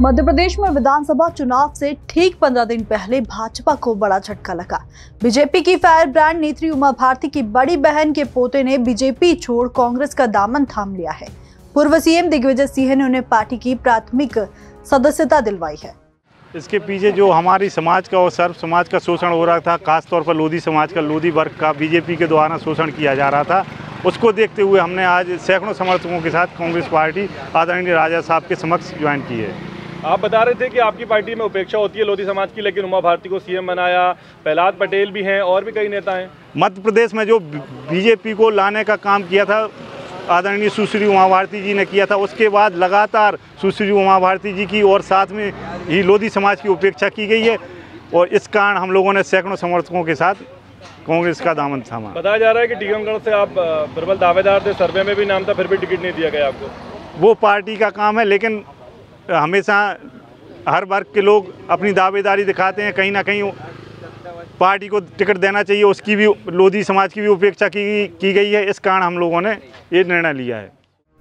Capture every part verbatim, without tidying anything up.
मध्य प्रदेश में विधानसभा चुनाव से ठीक पंद्रह दिन पहले भाजपा को बड़ा झटका लगा। बीजेपी की फायर ब्रांड नेत्री उमा भारती की बड़ी बहन के पोते ने बीजेपी छोड़ कांग्रेस का दामन थाम लिया है। पूर्व सीएम दिग्विजय सिंह ने उन्हें पार्टी की प्राथमिक सदस्यता दिलवाई है। इसके पीछे जो हमारी समाज का और सर्व समाज का शोषण हो रहा था, खासतौर पर लोधी समाज का, लोधी वर्ग का बीजेपी के द्वारा शोषण किया जा रहा था, उसको देखते हुए हमने आज सैकड़ों समर्थकों के साथ कांग्रेस पार्टी आदरणीय राजा साहब के समक्ष ज्वाइन की है। आप बता रहे थे कि आपकी पार्टी में उपेक्षा होती है लोधी समाज की, लेकिन उमा भारती को सीएम बनाया, प्रहलाद पटेल भी हैं और भी कई नेता हैं। मध्य प्रदेश में जो बीजेपी को लाने का काम किया था आदरणीय सुश्री उमा भारती जी ने किया था, उसके बाद लगातार सुश्री उमा भारती जी की और साथ में ही लोधी समाज की उपेक्षा की गई है, और इस कारण हम लोगों ने सैकड़ों समर्थकों के साथ कांग्रेस का दामन थामा। बताया जा रहा है कि टीकमगढ़ से आप प्रबल दावेदार थे, सर्वे में भी नाम था, फिर भी टिकट नहीं दिया गया आपको। वो पार्टी का काम है, लेकिन हमेशा हर वर्ग के लोग अपनी दावेदारी दिखाते हैं, कहीं ना कहीं पार्टी को टिकट देना चाहिए, उसकी भी लोधी समाज की भी उपेक्षा की, की गई है। इस कारण हम लोगों ने ये निर्णय लिया है।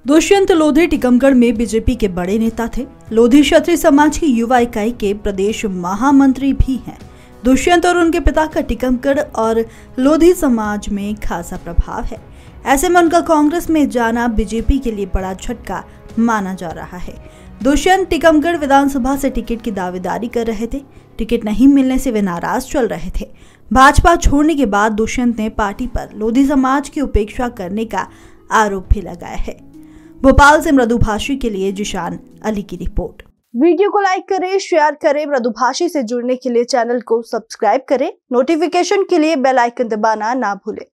दुष्यंत लोधी टीकमगढ़ में बीजेपी के बड़े नेता थे। लोधी क्षत्रिय समाज की युवा इकाई के प्रदेश महामंत्री भी हैं। दुष्यंत और उनके पिता का टीकमगढ़ और लोधी समाज में खासा प्रभाव है। ऐसे में उनका कांग्रेस में जाना बीजेपी के लिए बड़ा झटका माना जा रहा है। दुष्यंत टीकमगढ़ विधानसभा से टिकट की दावेदारी कर रहे थे। टिकट नहीं मिलने से वे नाराज चल रहे थे। भाजपा छोड़ने के बाद दुष्यंत ने पार्टी पर लोधी समाज की उपेक्षा करने का आरोप भी लगाया है। भोपाल से मृदुभाषी के लिए जुशान अली की रिपोर्ट। वीडियो को लाइक करें, शेयर करें। मृदुभाषी से जुड़ने के लिए चैनल को सब्सक्राइब करें। नोटिफिकेशन के लिए बेल आइकन दबाना ना भूलें।